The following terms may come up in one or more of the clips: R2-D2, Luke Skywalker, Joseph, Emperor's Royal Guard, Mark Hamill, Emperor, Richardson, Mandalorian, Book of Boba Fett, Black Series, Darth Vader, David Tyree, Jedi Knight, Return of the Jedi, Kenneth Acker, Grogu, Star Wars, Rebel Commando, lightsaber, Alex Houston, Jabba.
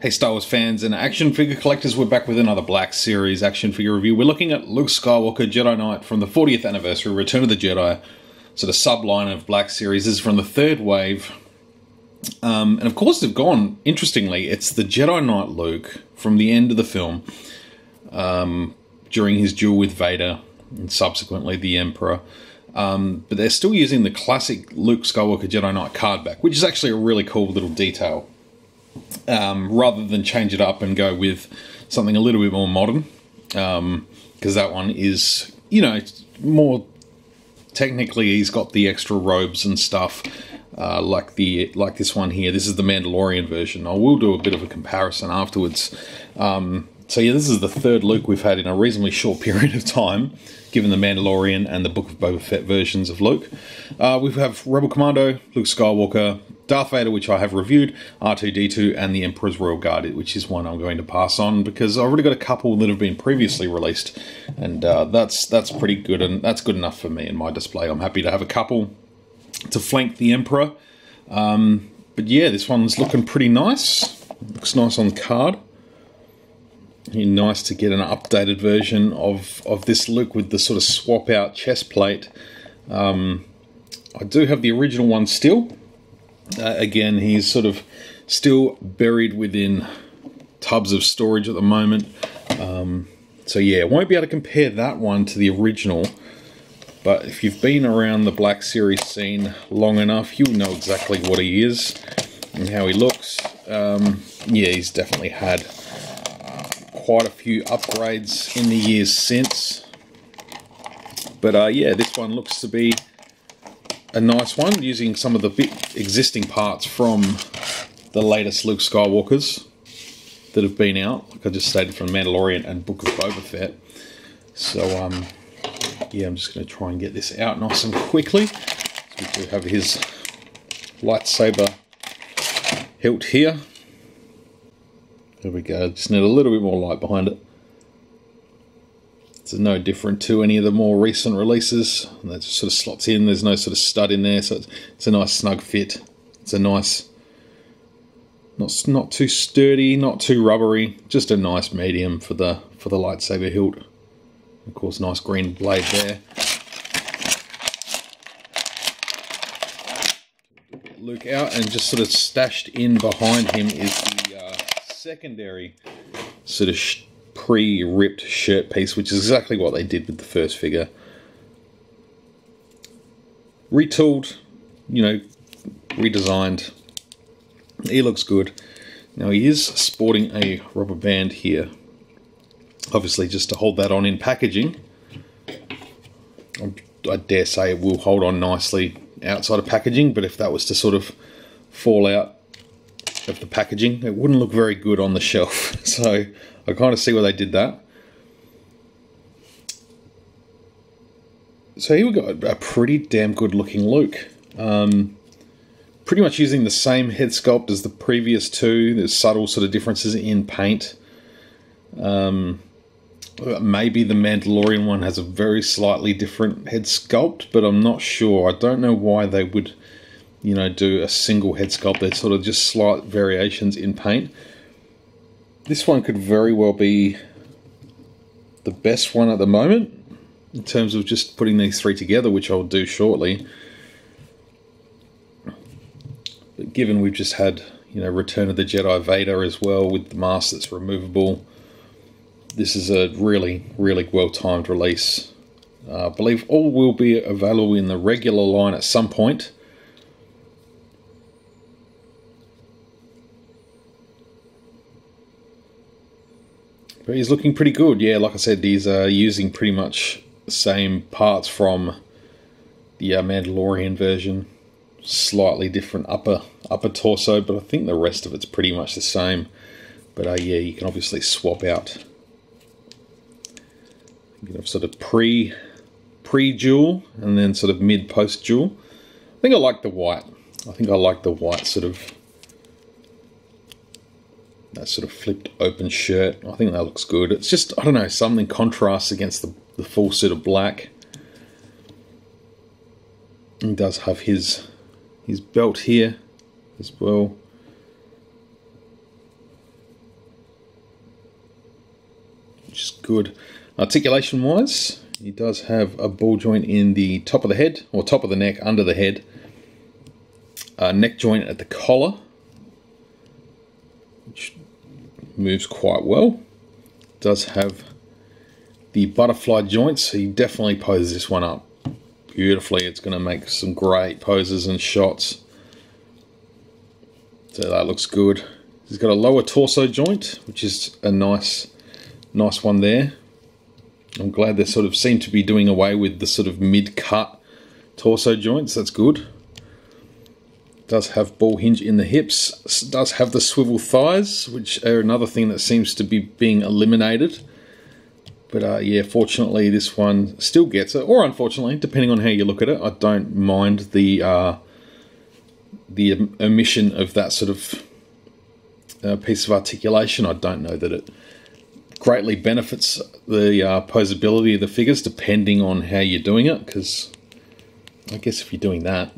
Hey Star Wars fans and action figure collectors, we're back with another Black Series action figure review. We're looking at Luke Skywalker, Jedi Knight from the 40th anniversary, Return of the Jedi. So the subline of Black Series is from the third wave. And of course they've gone, interestingly, it's the Jedi Knight Luke from the end of the film during his duel with Vader and subsequently the Emperor. But they're still using the classic Luke Skywalker Jedi Knight card back, which is actually a really cool little detail. Rather than change it up and go with something a little bit more modern, because that one is, you know, more technically he's got the extra robes and stuff, like this one here. This is the Mandalorian version. I will do a bit of a comparison afterwards. So yeah, this is the third Luke we've had in a reasonably short period of time, given the Mandalorian and the Book of Boba Fett versions of Luke. We have Rebel Commando, Luke Skywalker, Darth Vader, which I have reviewed, R2-D2, and the Emperor's Royal Guard, which is one I'm going to pass on because I've already got a couple that have been previously released, and that's pretty good, and that's good enough for me in my display. I'm happy to have a couple to flank the Emperor. But yeah, this one's looking pretty nice. Looks nice on the card. Nice to get an updated version of this Luke with the sort of swap out chest plate. I do have the original one still. Again, he's sort of still buried within tubs of storage at the moment. So yeah, won't be able to compare that one to the original. But if you've been around the Black Series scene long enough, you'll know exactly what he is and how he looks. Yeah, he's definitely had quite a few upgrades in the years since, but yeah, this one looks to be a nice one, using some of the existing parts from the latest Luke Skywalkers that have been out, like I just stated, from Mandalorian and Book of Boba Fett. So yeah, I'm just going to try and get this out nice and quickly. So we do have his lightsaber hilt here. There we go, just need a little bit more light behind it. It's no different to any of the more recent releases. And that just sort of slots in, there's no sort of stud in there, so it's a nice snug fit. It's a nice, not too sturdy, not too rubbery, just a nice medium for the lightsaber hilt. Of course, nice green blade there. Get Luke out, and just sort of stashed in behind him is the secondary sort of pre-ripped shirt piece, which is exactly what they did with the first figure. Retooled, you know, redesigned. He looks good. Now he is sporting a rubber band here, obviously just to hold that on in packaging. I dare say it will hold on nicely outside of packaging, but if that was to sort of fall out of the packaging, it wouldn't look very good on the shelf, so I kind of see why they did that. So here we got a pretty damn good looking Luke, pretty much using the same head sculpt as the previous two. There's subtle sort of differences in paint. Maybe the Mandalorian one has a very slightly different head sculpt, but I'm not sure. I don't know why they would, you know, do a single head sculpt. They're sort of just slight variations in paint. This one could very well be the best one at the moment in terms of just putting these three together, which I'll do shortly. But given we've just had, you know, Return of the Jedi Vader as well, with the mask that's removable, this is a really, really well-timed release. I believe all will be available in the regular line at some point. But he's looking pretty good. Yeah, like I said, he's using pretty much the same parts from the Mandalorian version. Slightly different upper torso, but I think the rest of it's pretty much the same. But yeah, you can obviously swap out. You can have sort of pre-duel and then sort of mid-post-duel. I think I like the white. I think I like the white sort of, that sort of flipped open shirt. I think that looks good. It's just, I don't know, something contrasts against the full suit of black. He does have his belt here as well. which is good. Articulation wise, he does have a ball joint in the top of the head, or top of the neck, under the head. A neck joint at the collar, which moves quite well. Does have the butterfly joints, so he definitely poses this one up beautifully. It's going to make some great poses and shots. So that looks good. He's got a lower torso joint, which is a nice one there. I'm glad they sort of seem to be doing away with the sort of mid-cut torso joints. That's good. Does have ball hinge in the hips. Does have the swivel thighs, which are another thing that seems to be being eliminated. But yeah, fortunately this one still gets it, or unfortunately, depending on how you look at it. I don't mind the omission of that sort of piece of articulation. I don't know that it greatly benefits the posability of the figures, depending on how you're doing it, because I guess if you're doing that,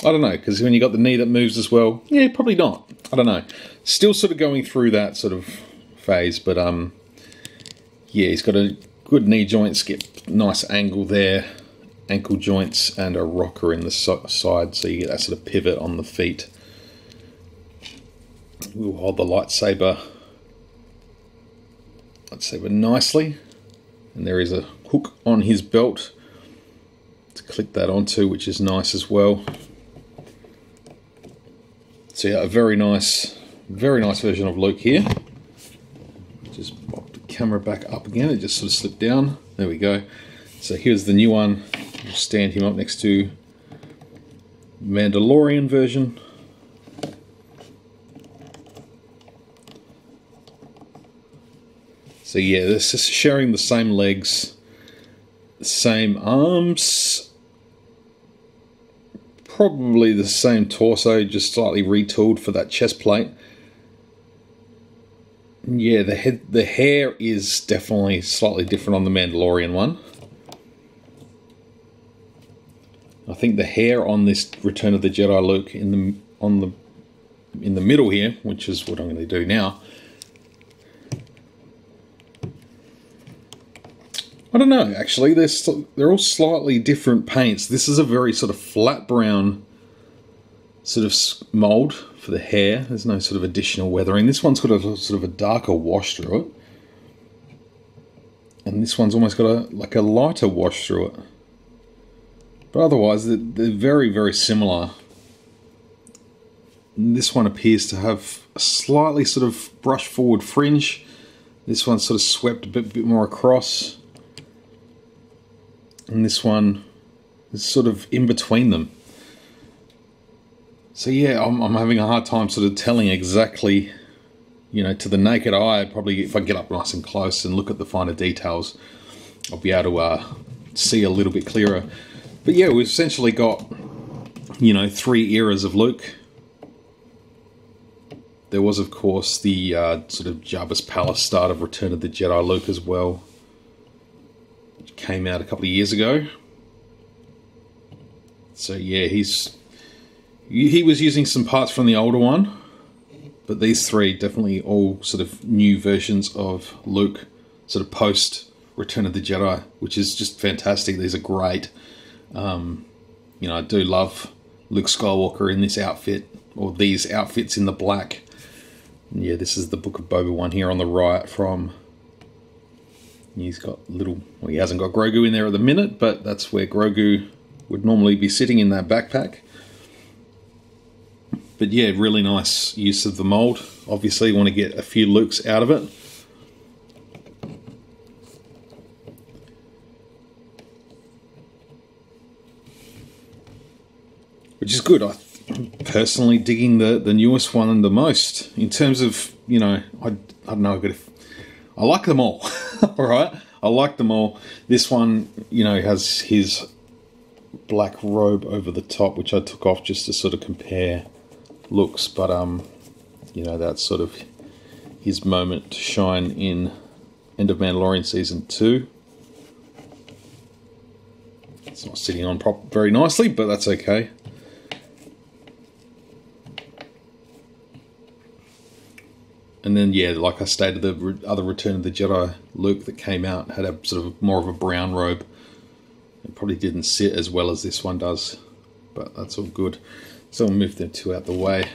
I don't know, because when you got the knee that moves as well, yeah, probably not. I don't know. Still sort of going through that sort of phase, but yeah, he's got a good knee joint, skip, nice angle there, ankle joints, and a rocker in the side, so you get that sort of pivot on the feet. We'll hold the lightsaber nicely, and there is a hook on his belt to click that onto, which is nice as well. So yeah, a very nice version of Luke here. Just pop the camera back up again, it just sort of slipped down, there we go. So here's the new one. We'll stand him up next to Mandalorian version. So yeah, this is sharing the same legs, same arms, probably the same torso, just slightly retooled for that chest plate. Yeah, the hair is definitely slightly different on the Mandalorian one. I think the hair on this Return of the Jedi Luke in the middle here, which is what I'm going to do now. I don't know, actually, they're all slightly different paints. This is a very sort of flat brown sort of mould for the hair. There's no sort of additional weathering. This one's got a sort of a darker wash through it. And this one's almost got a lighter wash through it. But otherwise, they're very, very similar. This one appears to have a slightly sort of brush forward fringe. This one's sort of swept a bit more across. And this one is sort of in between them. So yeah, I'm having a hard time sort of telling exactly, you know, to the naked eye, probably if I get up nice and close and look at the finer details, I'll be able to see a little bit clearer. But yeah, we've essentially got, you know, three eras of Luke. There was, of course, the sort of Jabba's Palace start of Return of the Jedi Luke as well. Came out a couple of years ago. So yeah, he was using some parts from the older one, but these three definitely all sort of new versions of Luke, sort of post Return of the Jedi, which is just fantastic. These are great. You know, I do love Luke Skywalker in this outfit, or these outfits in the black. Yeah, this is the Book of Boba one here on the right from. He's got little, well, he hasn't got Grogu in there at the minute, but that's where Grogu would normally be sitting in that backpack. But yeah, really nice use of the mold. Obviously, you want to get a few Lukes out of it. Which is good. I'm personally digging the newest one the most. In terms of, you know, I don't know, I like them all. All right, I like them all. This one, you know, has his black robe over the top, which I took off just to sort of compare looks, but you know, that's sort of his moment to shine in End of Mandalorian season 2. It's not sitting on prop very nicely, but that's okay. And then, yeah, like I stated, the other Return of the Jedi Luke that came out had a sort of more of a brown robe. It probably didn't sit as well as this one does, but that's all good. So we'll move them two out the way.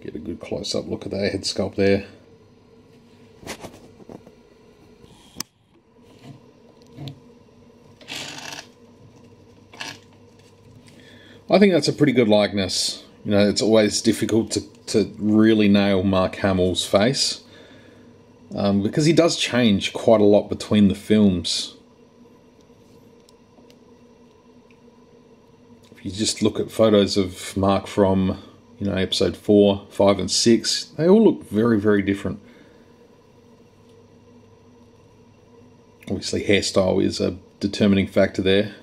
Get a good close-up look at that head sculpt there. I think that's a pretty good likeness. You know, it's always difficult to really nail Mark Hamill's face, because he does change quite a lot between the films. If you just look at photos of Mark from, you know, episode 4, 5 and 6, they all look very, very different. Obviously hairstyle is a determining factor there.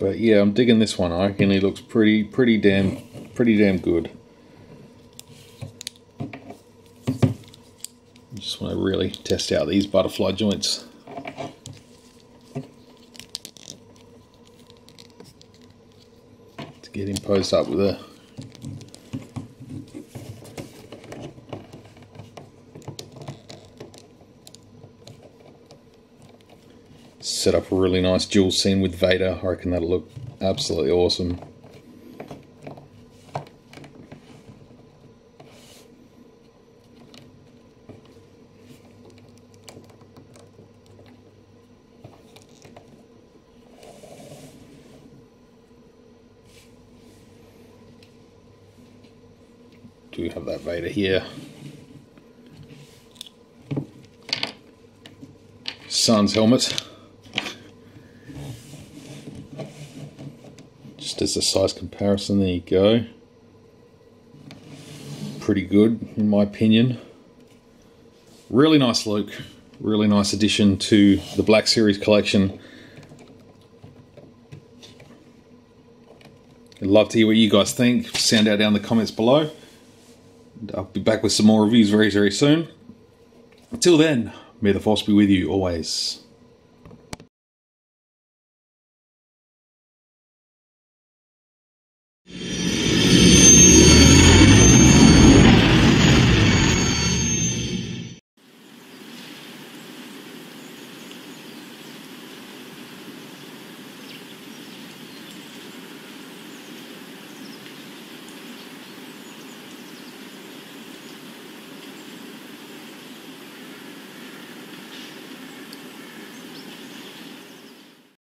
But yeah, I'm digging this one. I reckon he looks pretty damn good. Just want to really test out these butterfly joints. To get him posed up with a set up a really nice duel scene with Vader. I reckon that'll look absolutely awesome. Do we have that Vader here? Sans helmet. As a size comparison, there you go. Pretty good, in my opinion. Really nice Luke. Really nice addition to the Black Series collection. I'd love to hear what you guys think. Sound out down in the comments below. And I'll be back with some more reviews very, very soon. Until then, may the Force be with you always.